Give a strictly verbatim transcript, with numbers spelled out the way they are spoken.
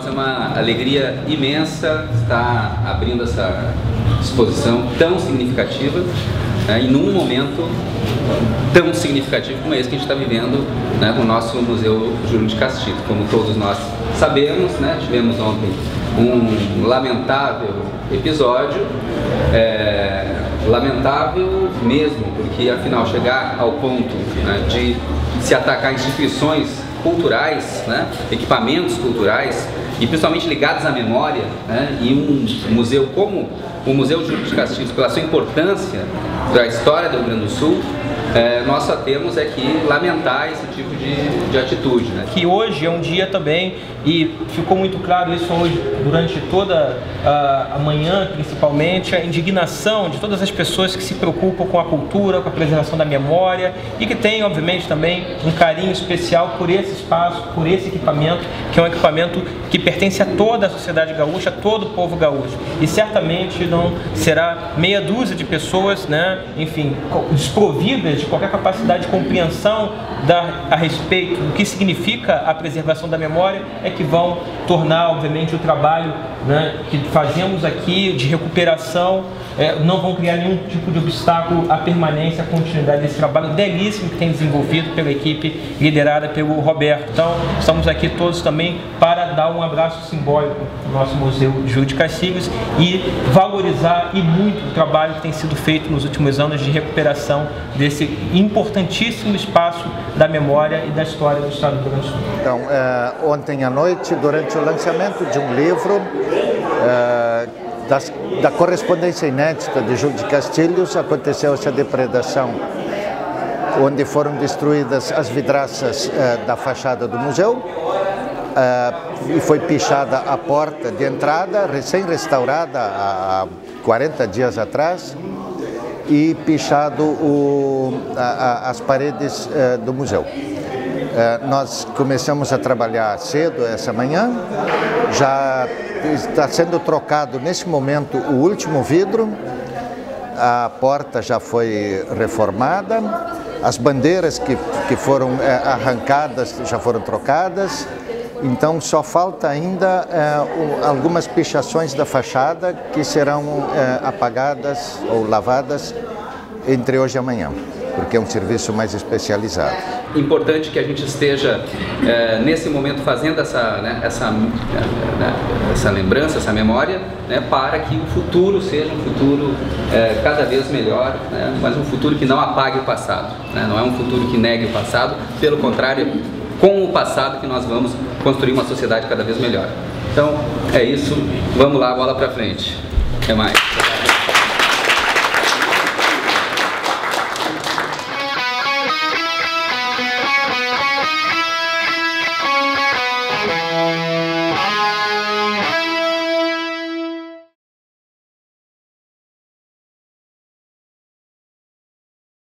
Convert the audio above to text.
nós é uma alegria imensa estar abrindo essa exposição tão significativa, né, e num momento tão significativo como esse que a gente está vivendo, né, com o nosso Museu Júlio de Castilhos. Como todos nós sabemos, né, tivemos ontem um lamentável episódio, é, lamentável mesmo, porque afinal chegar ao ponto, né, de se atacar instituições culturais, né, equipamentos culturais e principalmente ligados à memória, né, e um museu como o Museu Júlio de Castilhos, pela sua importância para a história do Rio Grande do Sul, é, nós só temos é que lamentar esse tipo de, de atitude, né? Que hoje é um dia também, e ficou muito claro isso hoje durante toda a, a manhã, principalmente, a indignação de todas as pessoas que se preocupam com a cultura, com a preservação da memória e que tem, obviamente, também um carinho especial por esse espaço, por esse equipamento, que é um equipamento que pertence a toda a sociedade gaúcha, a todo o povo gaúcho. E certamente não será meia dúzia de pessoas, né, enfim, desprovidas de qualquer capacidade de compreensão da, a respeito do que significa a preservação da memória, é que vão tornar, obviamente, o trabalho, né, que fazemos aqui de recuperação, é, não vão criar nenhum tipo de obstáculo à permanência, à continuidade desse trabalho belíssimo que tem desenvolvido pela equipe liderada pelo Roberto. Então, estamos aqui todos também para dar um abraço simbólico ao nosso Museu Júlio de Castilhos e valorizar e muito o trabalho que tem sido feito nos últimos anos de recuperação desse importantíssimo espaço da memória e da história do Estado do Rio Grande do Sul. Então, é, ontem à noite, durante o lançamento de um livro é, das, da correspondência inédita de Júlio de Castilhos, aconteceu essa depredação, onde foram destruídas as vidraças é, da fachada do museu, é, e foi pichada a porta de entrada, recém-restaurada há quarenta dias atrás, e pichado o, a, a, as paredes eh, do museu. Eh, nós começamos a trabalhar cedo essa manhã, já está sendo trocado nesse momento o último vidro, a porta já foi reformada, as bandeiras que, que foram eh, arrancadas já foram trocadas, então só falta ainda eh, algumas pichações da fachada que serão eh, apagadas ou lavadas entre hoje e amanhã, porque é um serviço mais especializado. Importante que a gente esteja eh, nesse momento fazendo essa, né, essa, né, essa lembrança, essa memória, né, para que o futuro seja um futuro eh, cada vez melhor, né, mas um futuro que não apague o passado, né, não é um futuro que negue o passado, pelo contrário, com o passado que nós vamos construir uma sociedade cada vez melhor. Então, é isso. Vamos lá, bola pra frente. Até mais.